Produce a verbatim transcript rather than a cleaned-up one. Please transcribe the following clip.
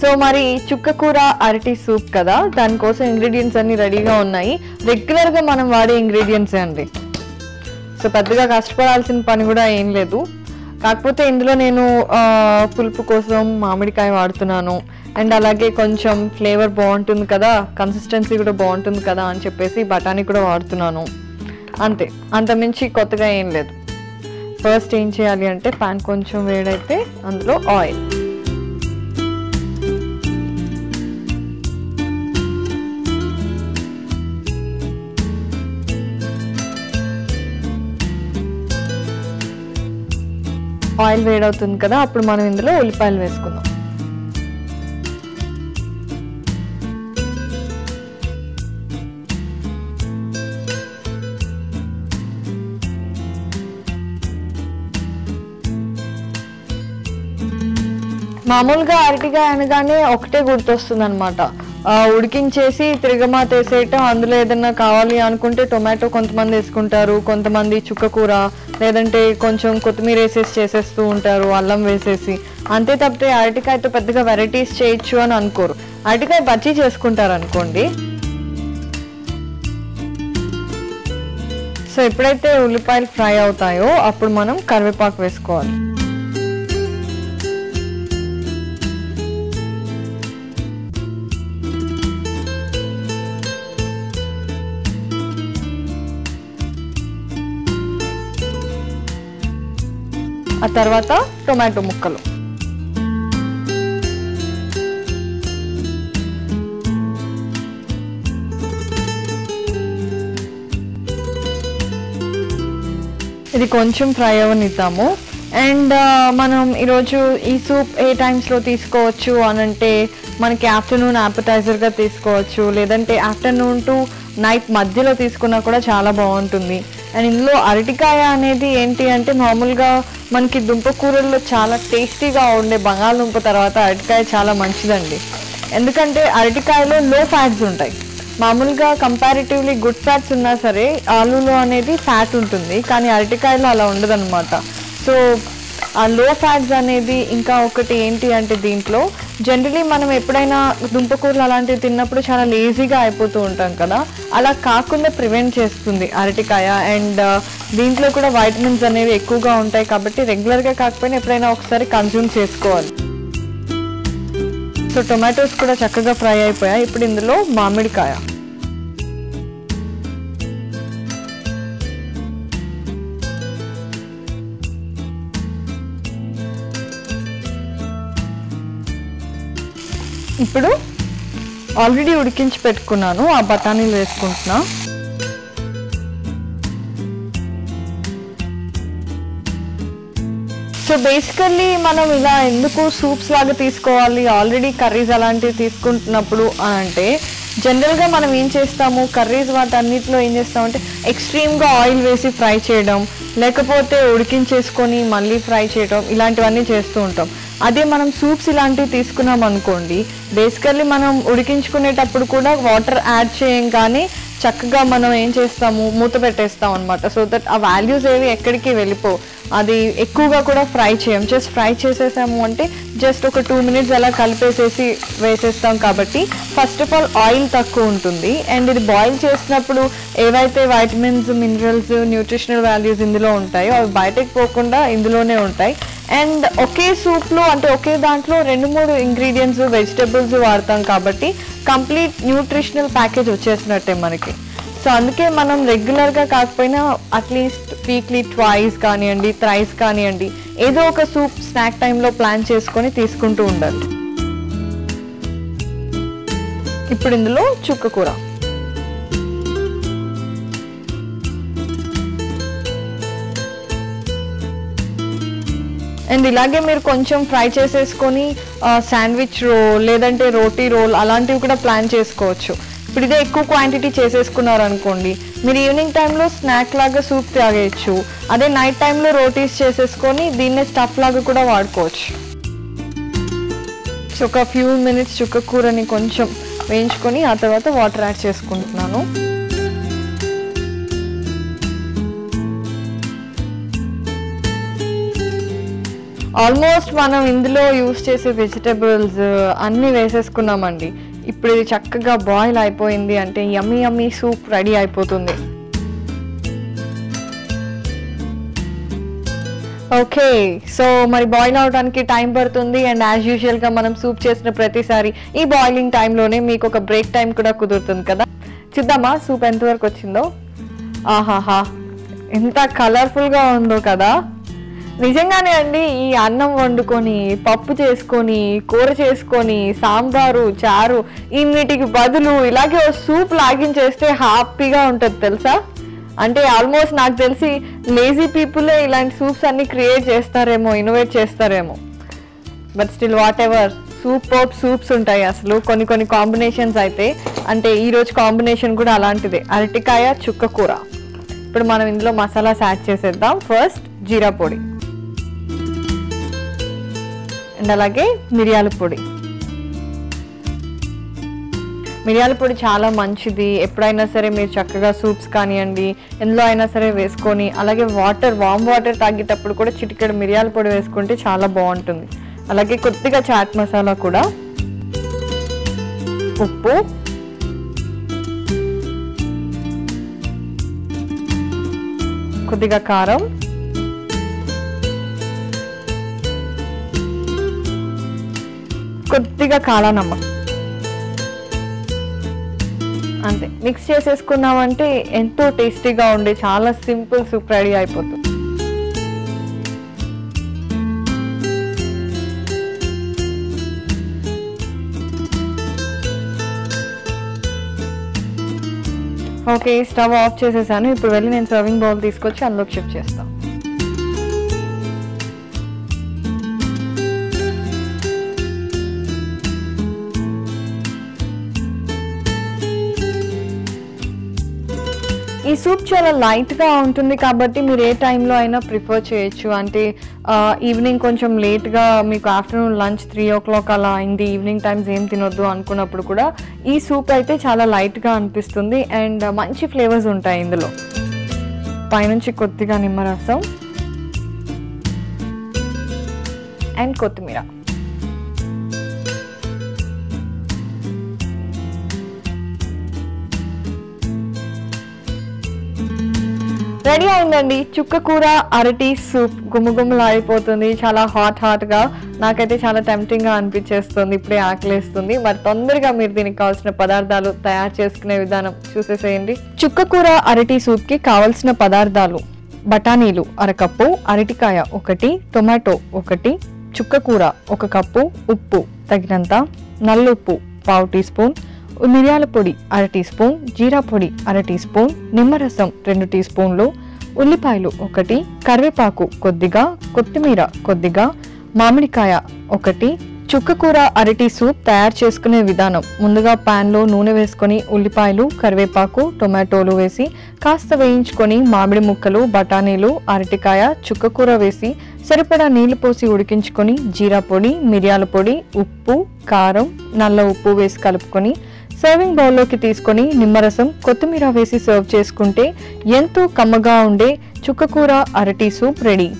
सो मरी చుక్కకూర అరటి सूप कदा दानि कोसम इंग्रेडिएंट्स अन्नी रेडीगा उन्नाई रेग्युलर गा मनम वाडे इंग्रेडिएंट्स अंडी सो पेद्दगा कष्टपडाल्सिन पनि कूडा एम लेदु కాకపోతే ఇందులో నేను పులుపు కోసం మామిడికాయ వాడుతున్నాను అండ్ అలాగే కొంచెం ఫ్లేవర్ బాగుంటుంది కదా కన్సిస్టెన్సీ కూడా బాగుంటుంది కదా అని చెప్పేసి బటానీ కూడా వాడుతున్నాను అంతే అంతమించి కొత్తగా ఏం లేదు ఫస్ట్ ఏం చేయాలి అంటే పాన్ కొంచెం వేడైతే అందులో ఆయిల్ ఆయిల్ వేడవుతుంది కదా అప్పుడు మనం ఇందులో ఉల్లిపాయలు వేసుకుందాం మామూలుగా అరటికాయ అనగానే ఒకటే గుర్తొస్తుంది అన్నమాట ఉడికించేసి తిరగమాత వేసేయటం అందులో ఏదైనా కావాలి అనుకుంటే టొమాటో కొంతమంది వేసుకుంటారు కొంతమంది చుక్కకూర లేదంటే కొంచెం కొత్తిమీర వేసేసి చేసేస్తూ ఉంటారు అల్లం వేసేసి అంతే తప్పితే అరటికాయతో పెద్దగా వెరైటీస్ చేయొచ్చు అని అనుకోరు అరటికాయ బజ్జీ చేసుకుంటారు అనుకోండి సో ఎప్పుడైతే ఉల్లిపాయలు ఫ్రై అవుతాయో అప్పుడు మనం కరివేపాకు వేసుకోవాలి ఆ తర్వాత టొమాటో ముక్కలు ఇది కొంచెం ఫ్రై అవనిద్దాము అండ్ మనం ఈ రోజు ఈ సూప్ ఏ టైమ్స్ లో తీసుకోవచ్చు అనంటే మనకి ఆఫ్టర్నూన్ అపటైజర్ గా తీసుకోవచ్చు లేదంటే ఆఫ్టర్నూన్ టు నైట్ మధ్యలో తీసుకున్నా కూడా చాలా బాగుంటుంది అండ్ ఇందులో అరటికాయ అనేది ఏంటి అంటే మామూలుగా మనకి దుంపకూరల్లో చాలా టేస్టీగా ఉండే బంగాళదుంప తర్వాత అరటికాయ చాలా మంచిదండి ఎందుకంటే అరటికాయలో లో ఫ్యాట్స్ ఉంటాయి మామూలుగా కంపారిటివ్లీ గుడ్ ఫ్యాట్స్ ఉన్నా సరే ఆలూలో అనేది ఫ్యాట్ ఉంటుంది కానీ అరటికాయలో అలా ఉండదు అనమాట సో ఆ లో ఫ్యాట్స్ అనేది ఇంకా ఒకటి ఏంటి అంటే దీంట్లో జనరలీ మనం ఎప్పుడైనా దుంపకూరలు అలాంటివి తిన్నప్పుడు చాలా లేజీగా అయిపోతూ ఉంటాం కదా అలా కాకుండా ప్రివెంట్ చేస్తుంది అరటికాయ అండ్ దీంట్లో కూడా వైటమిన్స్ అనేవి ఎక్కువగా ఉంటాయి కాబట్టి రెగ్యులర్గా కాకపోయినా ఎప్పుడైనా ఒకసారి కన్జ్యూమ్ చేసుకోవాలి సో టొమాటోస్ కూడా చక్కగా ఫ్రై అయిపోయాయి ఇప్పుడు ఇందులో మామిడికాయ ఇప్పుడు ఆల్రెడీ ఉడికించి పెట్టుకున్నాను ఆ బఠానీలు వేసుకుంటున్నా సో బేసికల్లీ మనం ఇలా ఎందుకు సూప్స్ లాగా తీసుకోవాలి ఆల్రెడీ కర్రీస్ అలాంటివి తీసుకుంటున్నప్పుడు అని అంటే జనరల్గా మనం ఏం చేస్తాము కర్రీస్ వాటన్నిటిలో ఏం చేస్తామంటే ఎక్స్ట్రీమ్గా ఆయిల్ వేసి ఫ్రై చేయడం లేకపోతే ఉడికించేసుకొని మళ్ళీ ఫ్రై చేయడం ఇలాంటివన్నీ చేస్తూ ఉంటాం అదే మనం సూప్స్ ఇలాంటివి తీసుకున్నాం అనుకోండి బేసికల్లీ మనం ఉడికించుకునేటప్పుడు కూడా వాటర్ యాడ్ చేయంగానే చక్కగా మనం ఏం చేస్తాము మూత పెట్టేస్తాం అనమాట సో దట్ ఆ వాల్యూస్ ఏవి ఎక్కడికి వెళ్ళిపో అది ఎక్కువగా కూడా ఫ్రై చేయం జస్ట్ ఫ్రై చేసేసాము అంటే జస్ట్ ఒక టూ మినిట్స్ అలా కలిపేసేసి వేసేస్తాం కాబట్టి ఫస్ట్ ఆఫ్ ఆల్ ఆయిల్ తక్కువ ఉంటుంది అండ్ ఇది బాయిల్ చేసినప్పుడు ఏవైతే వైటమిన్స్ మినరల్స్ న్యూట్రిషనల్ వాల్యూస్ ఇందులో ఉంటాయో అవి బయటకు పోకుండా ఇందులోనే ఉంటాయి అండ్ ఒకే సూప్లో అంటే ఒకే దాంట్లో రెండు మూడు ఇంగ్రీడియంట్స్ వెజిటేబుల్స్ వాడతాం కాబట్టి కంప్లీట్ న్యూట్రిషనల్ ప్యాకేజ్ వచ్చేసినట్టే మనకి సో అందుకే మనం రెగ్యులర్గా కాకపోయినా అట్లీస్ట్ వీక్లీ ట్వైస్ కానివ్వండి థ్రైస్ కానివ్వండి ఏదో ఒక సూప్ స్నాక్ టైంలో ప్లాన్ చేసుకొని తీసుకుంటూ ఉండాలి ఇప్పుడు ఇందులో చుక్కకూర అండ్ ఇలాగే మీరు కొంచెం ఫ్రై చేసేసుకొని శాండ్విచ్ రోల్ లేదంటే రోటీ రోల్ అలాంటివి కూడా ప్లాన్ చేసుకోవచ్చు ఇప్పుడు ఇదే ఎక్కువ క్వాంటిటీ చేసేసుకున్నారు అనుకోండి మీరు ఈవినింగ్ టైంలో స్నాక్ లాగా సూప్ తాగేయచ్చు అదే నైట్ టైంలో రోటీస్ చేసేసుకొని దీన్నే స్టఫ్ లాగా కూడా వాడుకోవచ్చు సో ఒక ఫ్యూ మినిట్స్ చుక్కకూరని కొంచెం వేయించుకొని ఆ తర్వాత వాటర్ యాడ్ చేసుకుంటున్నాను ఆల్మోస్ట్ మనం ఇందులో యూస్ చేసే వెజిటబుల్స్ అన్నీ వేసేసుకున్నామండి. ఇప్పుడు ఇది చక్కగా బాయిల్ అయిపోయింది అంటే యమ్మీ యమ్మీ సూప్ రెడీ అయిపోతుంది. ఓకే సో మరి బాయిల్ అవడానికి టైం పడుతుంది. అండ్ యాజ్ యూజువల్గా మనం సూప్ చేసిన ప్రతిసారి ఈ బాయిలింగ్ టైంలోనే మీకు ఒక బ్రేక్ టైం కూడా కుదురుతుంది కదా. చూద్దామా సూప్ ఎంతవరకు వచ్చిందో. ఆహాహా ఎంత కలర్ఫుల్గా ఉందో కదా. నిజంగానే అండి ఈ అన్నం వండుకొని పప్పు చేసుకొని కూర చేసుకొని సాంబారు చారు ఇన్నిటికి బదులు ఇలాగే సూప్ లాగించేస్తే హ్యాపీగా ఉంటుంది తెలుసా. అంటే ఆల్మోస్ట్ నాకు తెలిసి లేజీ పీపులే ఇలాంటి సూప్స్ అన్ని క్రియేట్ చేస్తారేమో, ఇన్నోవేట్ చేస్తారేమో. But still whatever soup పప్ సూప్స్ ఉంటాయి అసలు. కొన్ని కొన్ని కాంబినేషన్స్ అయితే అంటే ఈరోజు కాంబినేషన్ కూడా అలాంటిదే, అరటికాయ చుక్క కూర. ఇప్పుడు మనం ఇందులో మసాలాస్ యాడ్ చేసేద్దాం. ఫస్ట్ జీరా పొడి అండ్ అలాగే మిరియాల పొడి. మిరియాల పొడి చాలా మంచిది. ఎప్పుడైనా సరే మీరు చక్కగా సూప్స్ కానివ్వండి ఎందులో అయినా సరే వేసుకొని, అలాగే వాటర్ వామ్ వాటర్ తాగేటప్పుడు కూడా చిటికెడు మిరియాల పొడి వేసుకుంటే చాలా బాగుంటుంది. అలాగే కొద్దిగా చాట్ మసాలా కూడా, ఉప్పు, కొద్దిగా కారం, కొద్దిగా కాళనమక్ అంతే. మిక్స్ చేసేసుకున్నామంటే ఎంతో టేస్టీగా ఉండే చాలా సింపుల్ సూప్ రెడీ అయిపోతుంది. ఓకే స్టవ్ ఆఫ్ చేసేసాను. ఇప్పుడు వెళ్ళి నేను సర్వింగ్ బౌల్ తీసుకొచ్చి అందులోకి షిఫ్ట్ చేస్తాను. ఈ సూప్ చాలా లైట్గా ఉంటుంది కాబట్టి మీరు ఏ టైంలో అయినా ప్రిఫర్ చేయొచ్చు. అంటే ఈవినింగ్ కొంచెం లేట్గా మీకు afternoon lunch three o'clock అలా అయింది, ఈవినింగ్ టైమ్స్ ఏం తినొద్దు అనుకున్నప్పుడు కూడా ఈ సూప్ అయితే చాలా లైట్గా అనిపిస్తుంది. అండ్ మంచి ఫ్లేవర్స్ ఉంటాయి ఇందులో. పైనుంచి కొద్దిగా నిమ్మరసం అండ్ కొత్తిమీర. రెడీ అయిందండి చుక్క కూర అరటి సూప్. గుమగుమలాడిపోతుంది చాలా హాట్ హాట్గా. నాకైతే చాలా టెంప్టింగ్గా అనిపించేస్తుంది, ఇప్పుడే ఆకలేస్తుంది. మరి తొందరగా మీరు దీనికి కావాల్సిన పదార్థాలు తయారు చేసుకునే విధానం చూసేసేయండి. చుక్క కూర అరటి సూప్కి కావలసిన పదార్థాలు: బఠానీలు అరకప్పు, అరటికాయ ఒకటి, టొమాటో ఒకటి, చుక్క కూర ఒక కప్పు, ఉప్పు తగినంత, నల్లుప్పు పావు టీ స్పూన్, మిరియాల పొడి అర టీ స్పూన్, జీరా పొడి అర టీ స్పూన్, నిమ్మరసం రెండు టీ స్పూన్లు, ఉల్లిపాయలు ఒకటి, కరివేపాకు కొద్దిగా, కొత్తిమీర కొద్దిగా, మామిడికాయ ఒకటి. చుక్కకూర అరటి సూప్ తయారు చేసుకునే విధానం: ముందుగా ప్యాన్లో నూనె వేసుకొని ఉల్లిపాయలు, కరివేపాకు, టొమాటోలు వేసి కాస్త వేయించుకొని మామిడి ముక్కలు, బఠానీలు, అరటికాయ, చుక్కకూర వేసి సరిపడా నీళ్లు పోసి ఉడికించుకొని జీరా పొడి, మిరియాల పొడి, ఉప్పు, కారం, నల్ల ఉప్పు వేసి కలుపుకొని సర్వింగ్ బౌల్లోకి తీసుకొని నిమ్మరసం, కొత్తిమీర వేసి సర్వ్ చేసుకుంటే ఎంతో కమ్మగా ఉండే చుక్కకూర అరటి సూప్ రెడీ.